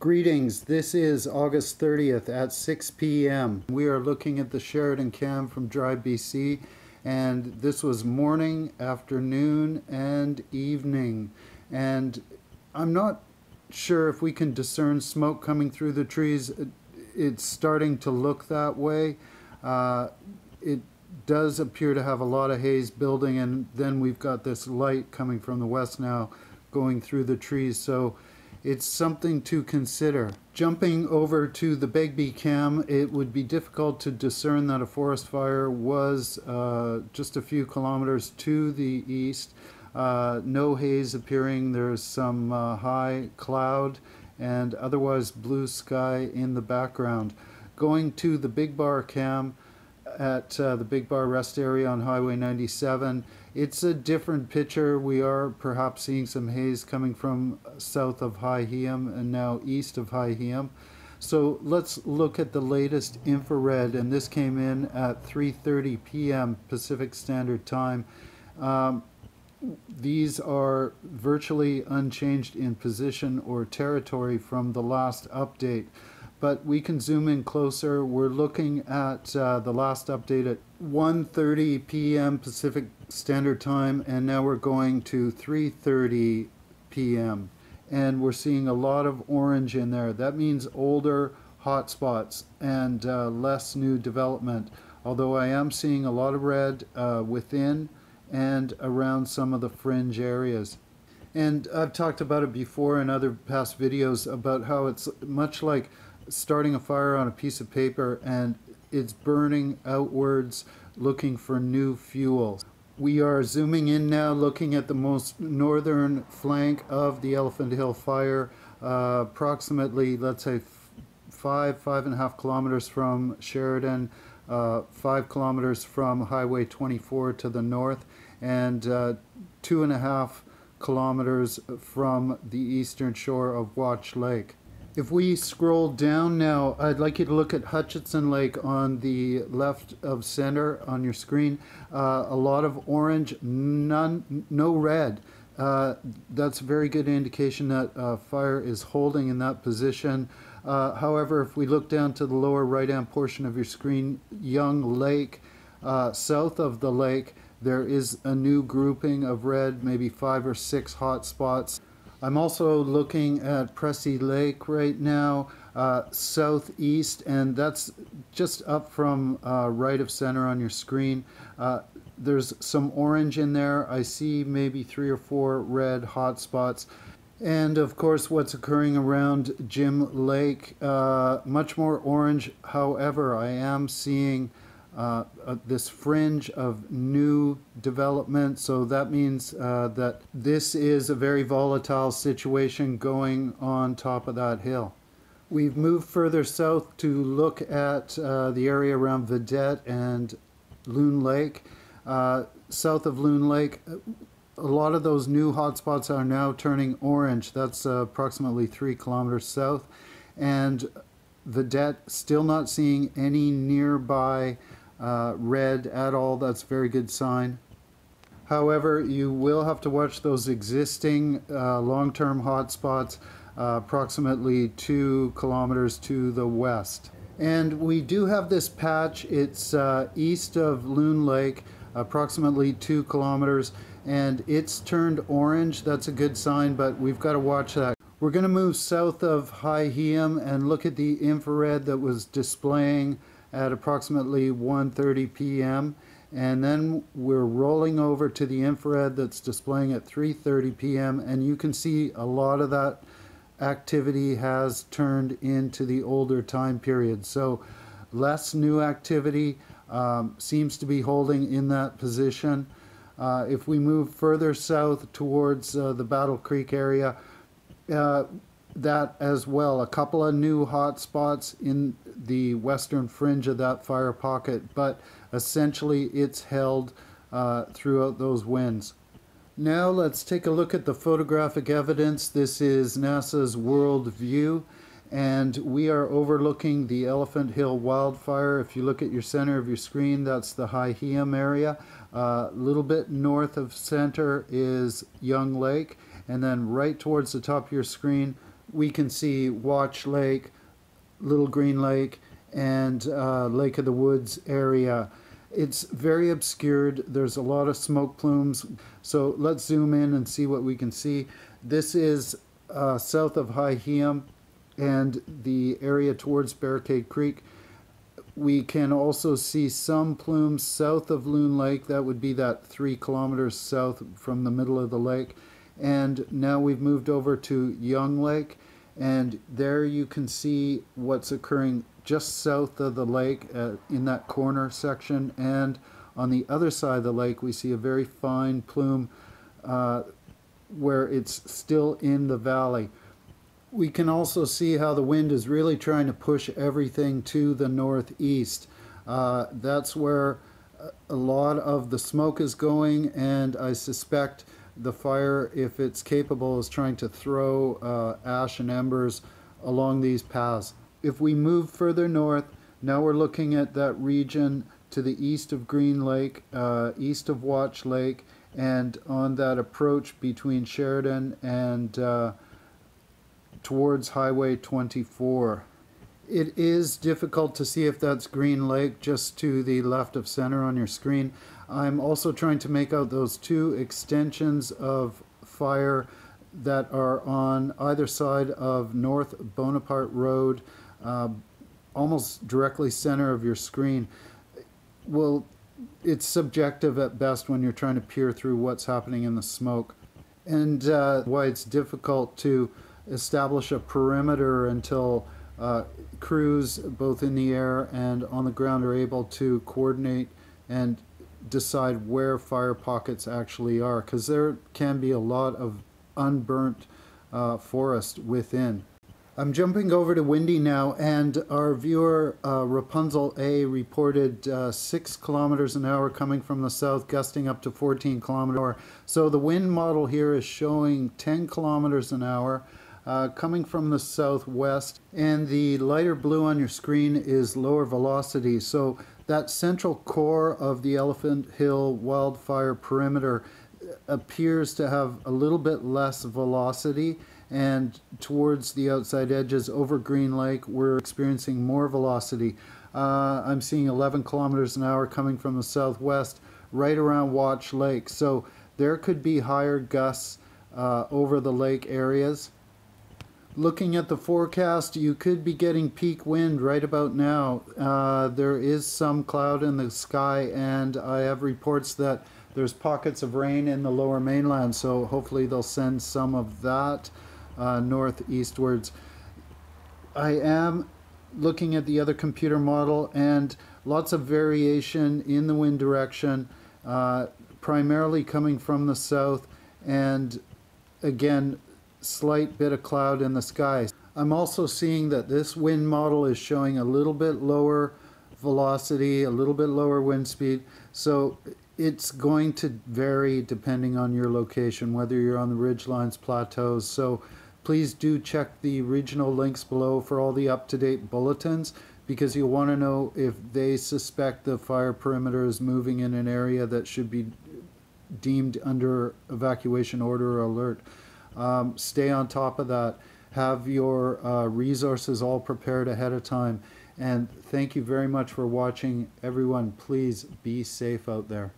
Greetings, this is August 30th at 6 p.m. We are looking at the Sheridan Cam from Dry BC, and this was morning, afternoon, and evening. And I'm not sure if we can discern smoke coming through the trees. It's starting to look that way. It does appear to have a lot of haze building, and then we've got this light coming from the west now going through the trees. So it's something to consider. Jumping over to the Begbie cam, it would be difficult to discern that a forest fire was just a few kilometers to the east. No haze appearing. There's some high cloud and otherwise blue sky in the background. Going to the Big Bar cam at the Big Bar rest area on Highway 97. It's a different picture. We are perhaps seeing some haze coming from south of High Heum and now east of High Heum. So let's look at the latest infrared, and this came in at 3:30 p.m. Pacific Standard Time. These are virtually unchanged in position or territory from the last update. But we can zoom in closer. We're looking at the last update at 1:30 p.m. Pacific Standard Time, and now we're going to 3:30 p.m. And we're seeing a lot of orange in there. That means older hotspots and less new development. Although I am seeing a lot of red within and around some of the fringe areas. And I've talked about it before in other past videos about how it's much like starting a fire on a piece of paper, and it's burning outwards looking for new fuel. We are zooming in now, looking at the most northern flank of the Elephant Hill fire, approximately, let's say, 5.5 kilometers from Sheridan, 5 kilometers from Highway 24 to the north, and 2.5 kilometers from the eastern shore of Watch Lake. If we scroll down now, I'd like you to look at Hutchinson Lake on the left of center on your screen. A lot of orange, no red. That's a very good indication that fire is holding in that position. However, if we look down to the lower right-hand portion of your screen, Young Lake, south of the lake, there is a new grouping of red, maybe 5 or 6 hot spots. I'm also looking at Pressy Lake right now, southeast, and that's just up from right of center on your screen. There's some orange in there. I see maybe 3 or 4 red hot spots. And of course, what's occurring around Jim Lake, much more orange. However, I am seeing this fringe of new development, so that means that this is a very volatile situation going on top of that hill. We've moved further south to look at the area around Vedette and Loon Lake. South of Loon Lake, a lot of those new hotspots are now turning orange. That's approximately 3 kilometers south, and Vedette still not seeing any nearby red at all. That's a very good sign. However, you will have to watch those existing long-term hotspots approximately 2 kilometers to the west. And we do have this patch. It's east of Loon Lake, approximately 2 kilometers, and it's turned orange. That's a good sign, but we've got to watch that. We're going to move south of High Heum and look at the infrared that was displaying at approximately 1:30 p.m. and then we're rolling over to the infrared that's displaying at 3:30 p.m. and you can see a lot of that activity has turned into the older time period. So less new activity seems to be holding in that position. If we move further south towards the Battle Creek area, that as well, a couple of new hot spots in the western fringe of that fire pocket, but essentially it's held throughout those winds. Now let's take a look at the photographic evidence. This is NASA's World View, and we are overlooking the Elephant Hill wildfire. If you look at your center of your screen, that's the High Heum area. A little bit north of center is Young Lake, and then right towards the top of your screen, we can see Watch Lake, Little Green Lake, and Lake of the Woods area. It's very obscured. There's a lot of smoke plumes. So let's zoom in and see what we can see. This is south of High Heum and the area towards Barricade Creek. We can also see some plumes south of Loon Lake. That would be that 3 kilometers south from the middle of the lake. And now we've moved over to Young Lake, and there you can see what's occurring just south of the lake in that corner section, and on the other side of the lake we see a very fine plume where it's still in the valley. We can also see how the wind is really trying to push everything to the northeast. That's where a lot of the smoke is going, and I suspect the fire, if it's capable, is trying to throw ash and embers along these paths. If we move further north, now we're looking at that region to the east of Green Lake, east of Watch Lake, and on that approach between Sheridan and towards Highway 24. It is difficult to see if that's Green Lake just to the left of center on your screen. I'm also trying to make out those two extensions of fire that are on either side of North Bonaparte Road, almost directly center of your screen. Well, it's subjective at best when you're trying to peer through what's happening in the smoke, and why it's difficult to establish a perimeter until crews both in the air and on the ground are able to coordinate and decide where fire pockets actually are, because there can be a lot of unburnt forest within. I'm jumping over to Windy now, and our viewer Rapunzel A reported 6 kilometers an hour coming from the south, gusting up to 14 kilometers an hour. So the wind model here is showing 10 kilometers an hour coming from the southwest, and the lighter blue on your screen is lower velocity. So that central core of the Elephant Hill wildfire perimeter appears to have a little bit less velocity, and towards the outside edges over Green Lake we're experiencing more velocity. I'm seeing 11 kilometers an hour coming from the southwest right around Watch Lake, so there could be higher gusts over the lake areas. Looking at the forecast, you could be getting peak wind right about now. There is some cloud in the sky, and I have reports that there's pockets of rain in the lower mainland, so hopefully they'll send some of that northeastwards. I am looking at the other computer model, and lots of variation in the wind direction, primarily coming from the south, and again, slight bit of cloud in the sky. I'm also seeing that this wind model is showing a little bit lower velocity, a little bit lower wind speed, so it's going to vary depending on your location, whether you're on the ridgelines, plateaus. So please do check the regional links below for all the up-to-date bulletins, because you'll want to know if they suspect the fire perimeter is moving in an area that should be deemed under evacuation order or alert. Stay on top of that. Have your resources all prepared ahead of time. And thank you very much for watching, everyone. Please be safe out there.